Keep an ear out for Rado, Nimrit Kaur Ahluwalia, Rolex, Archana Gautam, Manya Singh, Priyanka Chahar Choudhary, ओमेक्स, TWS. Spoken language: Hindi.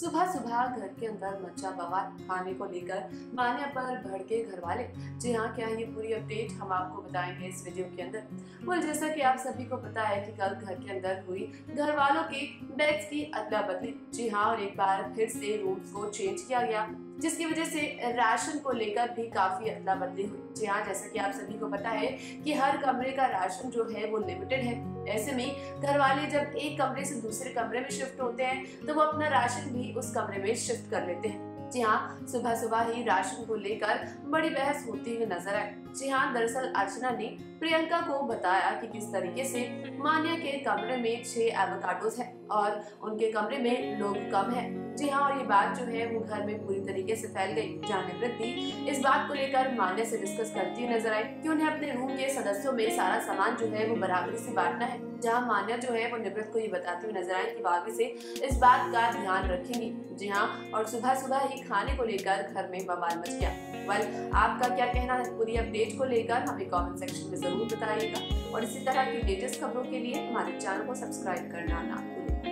सुबह सुबह घर के अंदर मचा बवाल खाने को लेकर मान्या पर भड़के घर वाले। जी हाँ, क्या ये पूरी अपडेट हम आपको बताएंगे इस वीडियो के अंदर। और जैसा कि आप सभी को पता है कि कल घर के अंदर हुई घर वालों की बैग्स की अदला बदली। जी हाँ, और एक बार फिर से रूल्स को चेंज किया गया, जिसकी वजह से राशन को लेकर भी काफी अदला बदली हुई। जी हाँ, जैसा कि आप सभी को पता है कि हर कमरे का राशन जो है वो लिमिटेड है। ऐसे में घर वाले जब एक कमरे से दूसरे कमरे में शिफ्ट होते हैं तो वो अपना राशन भी उस कमरे में शिफ्ट कर लेते हैं। जी हाँ, सुबह सुबह ही राशन को लेकर बड़ी बहस होती हुई नजर आई। जी हाँ, दरअसल अर्चना ने प्रियंका को बताया कि किस तरीके से मान्या के कमरे में 6 एवोकाडोस हैं और उनके कमरे में लोग कम हैं। जी हाँ, और ये बात जो है वो घर में पूरी तरीके से फैल गई। निमृत भी इस बात को लेकर मान्या से डिस्कस करती हुई नजर आई कि उन्हें अपने रूम के सदस्यों में सारा सामान जो है वो बराबरी से बांटना है। जहाँ मान्या जो है वो निमृत को ये बताती हुई नजर आई कि वाकई से इस बात का ध्यान रखेंगी। जी हाँ, और सुबह सुबह ही खाने को लेकर घर में बवाल मच गया। वेल, आपका क्या कहना है पूरी अपडेट को लेकर हमें कमेंट सेक्शन में जरूर बताइएगा और इसी तरह की लेटेस्ट खबरों के लिए हमारे चैनल को सब्सक्राइब करना ना भूलें।